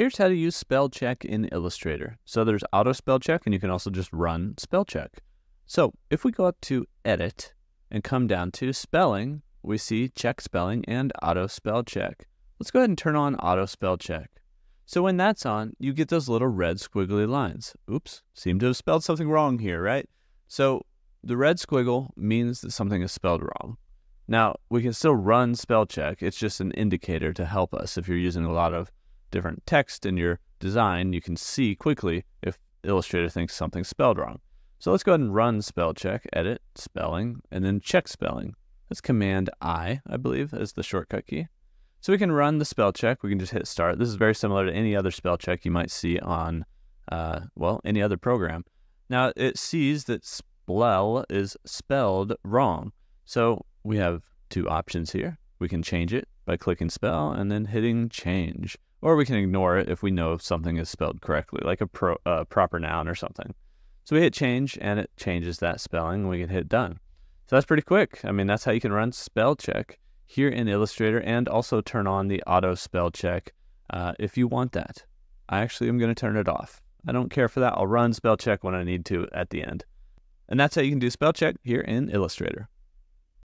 Here's how to use spell check in Illustrator. So there's auto spell check, and you can also just run spell check. So if we go up to edit and come down to spelling, we see check spelling and auto spell check. Let's go ahead and turn on auto spell check. So when that's on, you get those little red squiggly lines. Oops, seem to have spelled something wrong here, right? So the red squiggle means that something is spelled wrong. Now, we can still run spell check. It's just an indicator to help us. If you're using a lot of different text in your design, you can see quickly if Illustrator thinks something's spelled wrong. So let's go ahead and run spell check, edit, spelling, and then check spelling. That's Command I believe, is the shortcut key. So we can run the spell check. We can just hit start. This is very similar to any other spell check you might see on, any other program. Now, it sees that splell is spelled wrong. So we have two options here. We can change it by clicking spell and then hitting change. Or we can ignore it if we know if something is spelled correctly, like a proper noun or something. So we hit change and it changes that spelling. We can hit done. So that's pretty quick. I mean, that's how you can run spell check here in Illustrator and also turn on the auto spell check if you want that. I actually am going to turn it off. I don't care for that. I'll run spell check when I need to at the end. And that's how you can do spell check here in Illustrator.